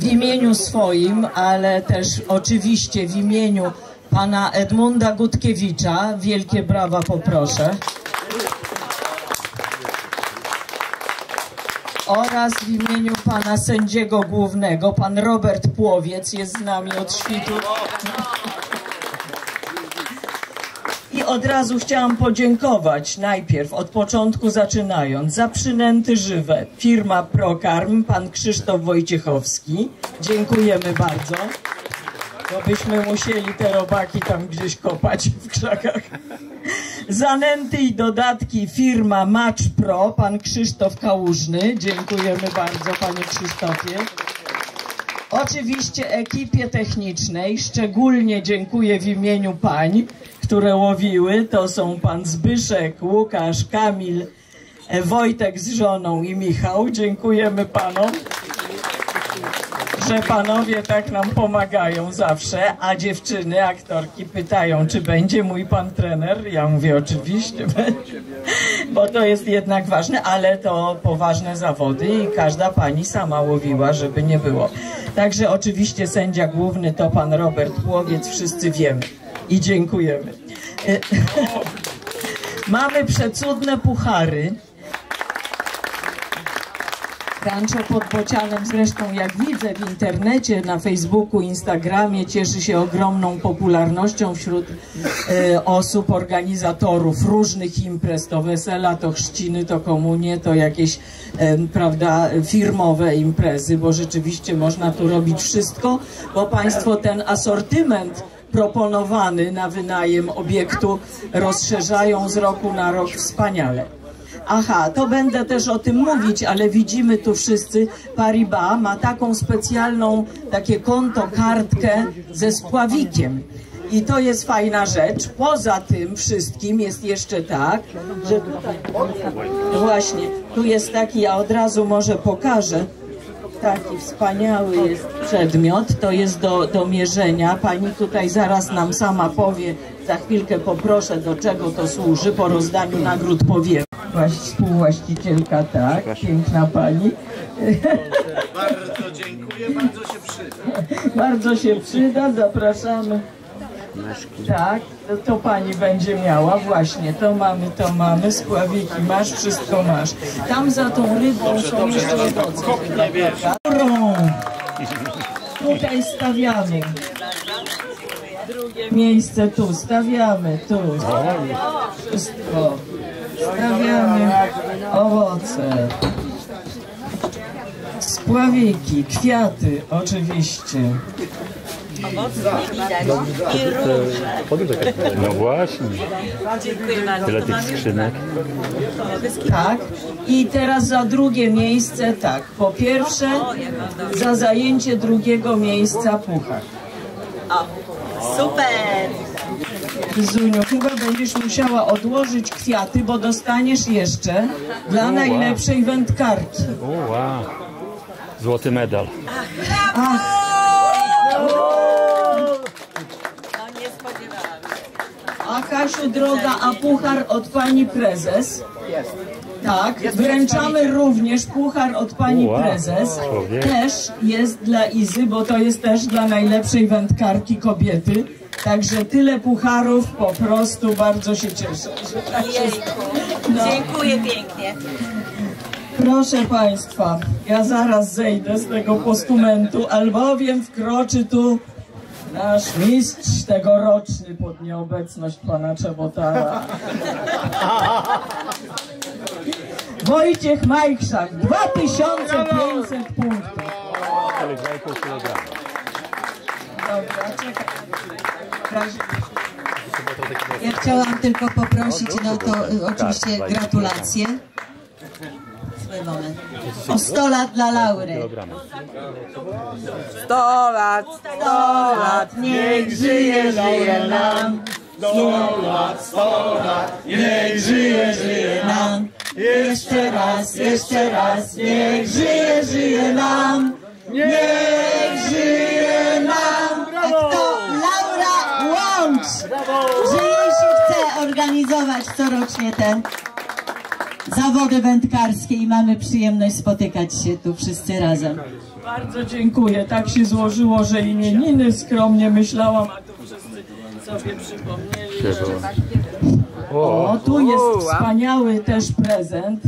w imieniu swoim, ale też oczywiście w imieniu pana Edmunda Gutkiewicza. Wielkie brawa poproszę. Oraz w imieniu pana sędziego głównego, pan Robert Płowiec jest z nami od świtu. I od razu chciałam podziękować, najpierw od początku zaczynając, za przynęty żywe. Firma ProKarm, pan Krzysztof Wojciechowski. Dziękujemy bardzo. To byśmy musieli te robaki tam gdzieś kopać w krzakach. Zanęty i dodatki firma MatchPro, pan Krzysztof Kałużny. Dziękujemy bardzo, panie Krzysztofie. Oczywiście ekipie technicznej szczególnie dziękuję w imieniu pań, które łowiły. To są pan Zbyszek, Łukasz, Kamil, Wojtek z żoną i Michał. Dziękujemy panom, że panowie tak nam pomagają zawsze, a dziewczyny, aktorki pytają, czy będzie mój pan trener. Ja mówię, oczywiście będzie, bo to jest jednak ważne, ale to poważne zawody i każda pani sama łowiła, żeby nie było. Także oczywiście sędzia główny to pan Robert Płowiec, wszyscy wiemy i dziękujemy. Mamy przecudne puchary. Rancho pod Bocianem zresztą, jak widzę w internecie, na Facebooku, Instagramie, cieszy się ogromną popularnością wśród osób, organizatorów różnych imprez, to wesela, to chrzciny, to komunie, to jakieś prawda, firmowe imprezy, bo rzeczywiście można tu robić wszystko, bo państwo ten asortyment proponowany na wynajem obiektu rozszerzają z roku na rok wspaniale. Aha, to będę też o tym mówić, ale widzimy tu wszyscy, Paribas ma taką specjalną, takie konto, kartkę ze spławikiem. I to jest fajna rzecz. Poza tym wszystkim jest jeszcze tak, że tutaj, właśnie, tu jest taki, ja od razu może pokażę, taki wspaniały jest przedmiot, to jest do mierzenia. Pani tutaj zaraz nam sama powie, za chwilkę poproszę, do czego to służy, po rozdaniu nagród powiem. Współwłaścicielka, tak, piękna pani. Bardzo dziękuję, bardzo się przyda. Bardzo się przyda, zapraszamy. Tak, to pani będzie miała, właśnie, to mamy, spławiki masz, wszystko masz. Tam za tą rybą są jeszcze owoce. Tutaj stawiamy. Drugie miejsce tu, stawiamy, tu. Wszystko. Stawiamy owoce, spławiki, kwiaty oczywiście. No właśnie. Tyle tych skrzynek. Tak. I teraz za drugie miejsce, tak. Po pierwsze, za zajęcie drugiego miejsca puchar. Super! Zuniu, chyba będziesz musiała odłożyć kwiaty, bo dostaniesz jeszcze dla najlepszej wędkarki. Wow. Złoty medal. Ach. A Kasiu, droga, a puchar od pani prezes? Jest. Tak, wręczamy również puchar od pani prezes. Też jest dla Izy, bo to jest też dla najlepszej wędkarki kobiety. Także tyle pucharów, po prostu bardzo się cieszę. No. Dziękuję pięknie. Proszę państwa, ja zaraz zejdę z tego postumentu, albowiem wkroczy tu nasz mistrz tegoroczny pod nieobecność pana Czebotana. Wojciech Majkszak, 2500 punktów. Dobra, czekaj. Ja chciałam tylko poprosić, no to oczywiście gratulacje. O 100 lat dla Laury. 100 lat, niech żyje nam. 100 lat, niech żyje nam. Jeszcze raz, niech żyje nam. Niech żyje nam. Tak to Laura Łącz, że jej się chce organizować corocznie te zawody wędkarskie i mamy przyjemność spotykać się tu wszyscy razem. Bardzo dziękuję. Tak się złożyło, że imieniny skromnie myślałam, a tu wszyscy sobie przypomnieli. O, tu jest wspaniały też prezent.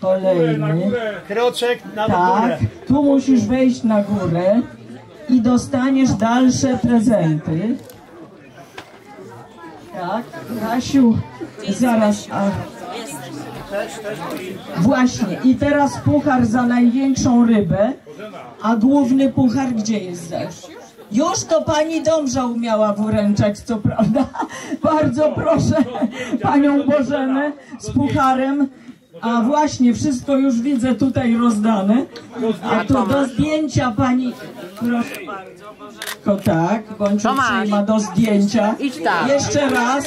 Kolejny. Kroczek na górę. Tak, tu musisz wejść na górę i dostaniesz dalsze prezenty. Tak, Kasiu, zaraz. A... Właśnie, i teraz puchar za największą rybę, a główny puchar gdzie jest zaś? Już to pani Dąbrza umiała wyręczać, co prawda. Bardzo proszę panią Bożenę z pucharem. A właśnie, wszystko już widzę tutaj rozdane. A to do zdjęcia pani... Proszę bardzo, Bożenko, tak. Bądź ma do zdjęcia. Jeszcze raz.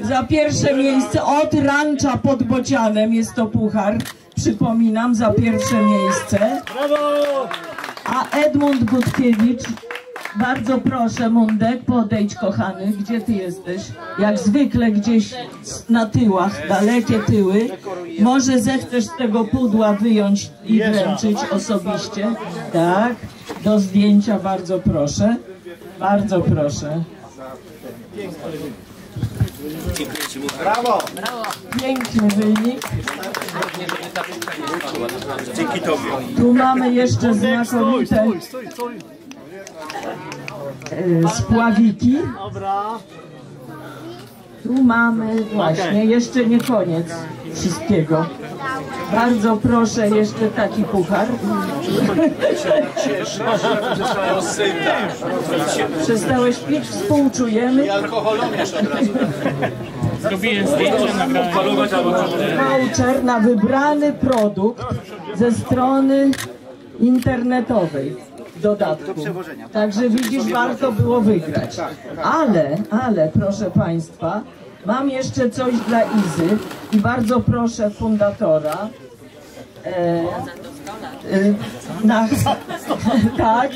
Za pierwsze miejsce od Rancha pod Bocianem jest to puchar. Przypominam, za pierwsze miejsce. A Edmund Gutkiewicz, bardzo proszę, Mundek, podejdź, kochany, gdzie ty jesteś? Jak zwykle gdzieś na tyłach, dalekie tyły. Może zechcesz z tego pudła wyjąć i wręczyć osobiście. Tak, do zdjęcia, bardzo proszę. Bardzo proszę. Brawo! Piękny wynik. Dzięki tobie. Tu mamy jeszcze znakomite spławiki. Tu mamy właśnie, jeszcze nie koniec wszystkiego. Bardzo proszę, jeszcze taki puchar. Przestałeś pić, współczujemy. I alkoholom jeszcze od razu. Zrobiłem zdjęcie, nagrałem. Voucher na wybrany produkt ze strony internetowej. Dodatku. Także widzisz, warto było wygrać. Ale proszę państwa, mam jeszcze coś dla Izy i bardzo proszę fundatora. Tak.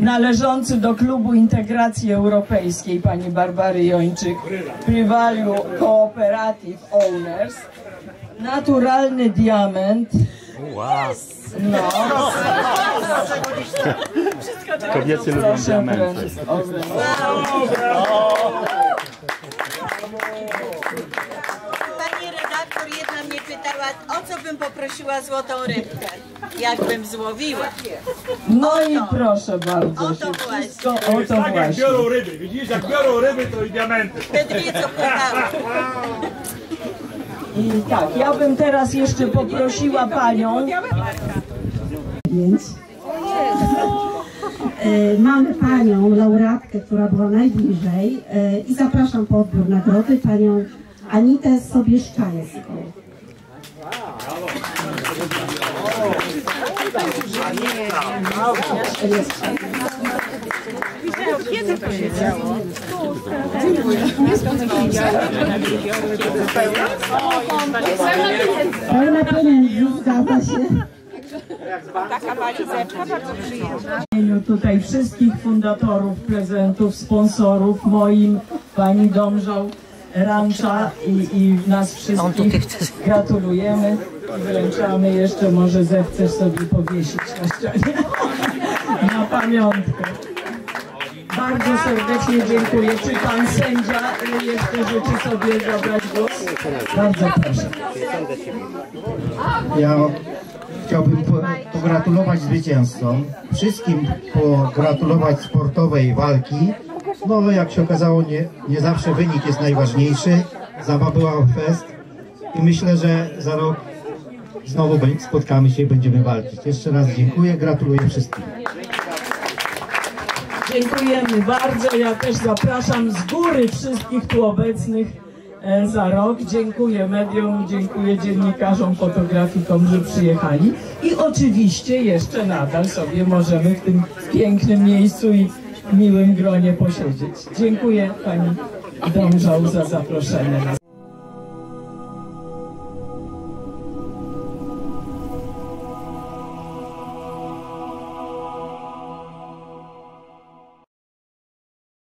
Należący do Klubu Integracji Europejskiej pani Barbary Jończyk, Dorbur Cooperative Owners, naturalny diament. Wow. No. Kobiety lubią diamenty. Pani redaktor jedna mnie pytała, o co bym poprosiła złotą rybkę, jakbym złowiła. No i proszę bardzo. O to właśnie. Tak jak biorą ryby, widzisz, jak biorą ryby, to i diamenty. Wtedy mnie co pytały. I tak, ja bym teraz jeszcze poprosiła panią. Więc mamy panią laureatkę, która była najbliżej i zapraszam po odbiór nagrody panią Anitę Sobieszczańską. Kiedy to się działo? Pełna pieniędzy, zgadza się. Taka walizeczka bardzo przyjemna. W imieniu tutaj wszystkich fundatorów, prezentów, sponsorów, moim, pani Domżo, Ramcza i nas wszystkich gratulujemy. Wręczamy jeszcze, może zechcesz sobie powiesić na ścianie na pamiątkę. Bardzo serdecznie dziękuję. Czy pan sędzia jeszcze życzy sobie zabrać głos? Bardzo proszę. Ja chciałbym pogratulować zwycięzcom, wszystkim pogratulować sportowej walki. No jak się okazało, nie zawsze wynik jest najważniejszy. Zabawa była fest i myślę, że za rok znowu spotkamy się i będziemy walczyć. Jeszcze raz dziękuję, gratuluję wszystkim. Dziękujemy bardzo. Ja też zapraszam z góry wszystkich tu obecnych za rok. Dziękuję mediom, dziękuję dziennikarzom, fotografikom, że przyjechali. I oczywiście jeszcze nadal sobie możemy w tym pięknym miejscu i miłym gronie posiedzieć. Dziękuję pani Dążo za zaproszenie.